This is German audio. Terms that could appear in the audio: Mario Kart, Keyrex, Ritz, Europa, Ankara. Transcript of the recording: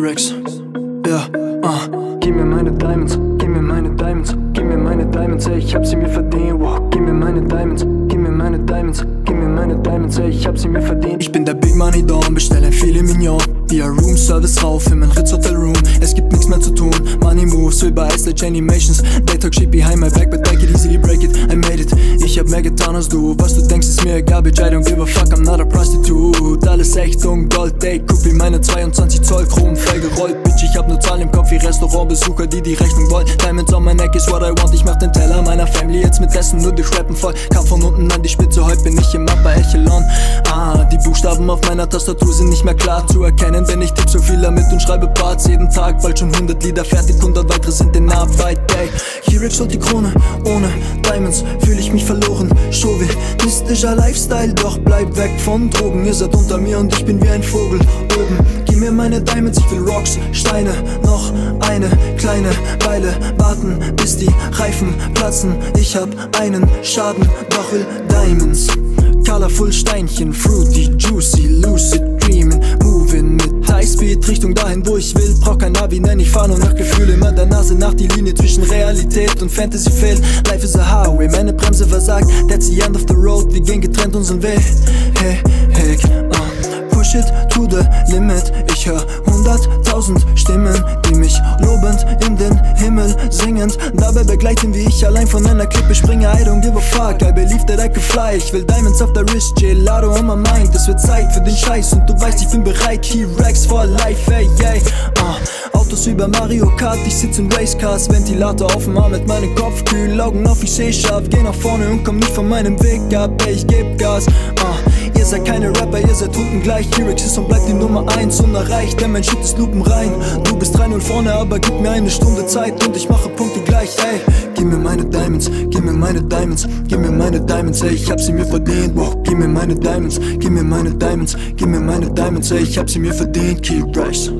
Keyrex. Ja, gib mir meine Diamonds, gib mir meine Diamonds, gib mir meine Diamonds, ey, ich hab sie mir verdient. Wow, gib mir meine Diamonds, gib mir meine Diamonds, gib mir meine Diamonds, ey, ich hab sie mir verdient. Ich bin der Big Money Don, bestelle viele Mignon. Via Room Service rauf in mein Ritz Hotel Room. Es gibt nichts mehr zu tun. Money moves, Silber Ice Animations. They talk shit behind my back, but I can easily break it. I made it. Ich hab mehr getan als du. Was du denkst, ist mir egal, bitch. I don't give a fuck, I'm not a prostitute. Alles echt und Gold, ey. Guck wie meine 22 Zoll Chrom voll gerollt. Bitch, ich hab nur Zahlen im Kopf wie Restaurantbesucher, die die Rechnung wollen. Diamonds on my neck is what I want. Ich mach den Teller meiner Family jetzt mit Essen, nur durch Rappen voll. Kam von unten an die Spitze, heute bin ich im Up bei Echelon. Die Buchstaben auf meiner Tastatur sind nicht mehr klar zu erkennen. Denn ich tipp so viel damit und schreibe Parts jeden Tag. Bald schon 100 Lieder fertig, 100 weitere sind in Arbeit, ey. Keyrex und die Krone, ohne Diamonds fühl ich mich verloren. Chauvinistischer Lifestyle, doch bleib weg von Drogen. Ihr seid unter mir und ich bin wie ein Vogel oben. Gib mir meine Diamonds, ich will Rocks, Steine. Noch eine kleine Weile warten, bis die Reifen platzen. Ich hab einen Schaden, doch will Diamonds. Colorful Steinchen, fruity, juicy, lucid dreaming, moving mit Highspeed Richtung dahin, wo ich will. Brauch kein Navi, nein, ich fahr nur nach Gefühl. Immer der Nase nach, die Linie zwischen Realität und Fantasy fehlt. Life is a highway, meine Bremse versagt. That's the end of the road, wir gehen getrennt unseren Weg. Hey, hey, push it to the limit. Ich hör 100.000 Stimmen, die mich lobend in den Himmel singend dabei begleiten, wie ich allein von einer Klippe springe. I don't give a fuck, I believe that I can fly. Ich will Diamonds auf der Wrist, Gelato on my mind. Es wird Zeit für den Scheiß und du weißt, ich bin bereit. Keyrex for life, ey, ey. Autos über Mario Kart, ich sitz in Racecars. Ventilator auf dem Arm mit meinem Kopf kühl, Augen auf, ich seh scharf. Geh nach vorne und komm nicht von meinem Weg ab, ey, ich geb Gas. Ihr seid keine Rapper, ihr seid Hunden gleich. Keyrex ist und bleibt die Nummer 1 unerreicht, denn mein Shit ist lupenrein. Du bist 3-0 vorne, aber gib mir eine Stunde Zeit und ich mache Punkte gleich, ey. Gib mir meine Diamonds, gib mir meine Diamonds, gib mir meine Diamonds, ey, ich hab sie mir verdient. Wow, gib mir meine Diamonds, gib mir meine Diamonds, gib mir meine Diamonds, ey, ich hab sie mir verdient. Keyrex.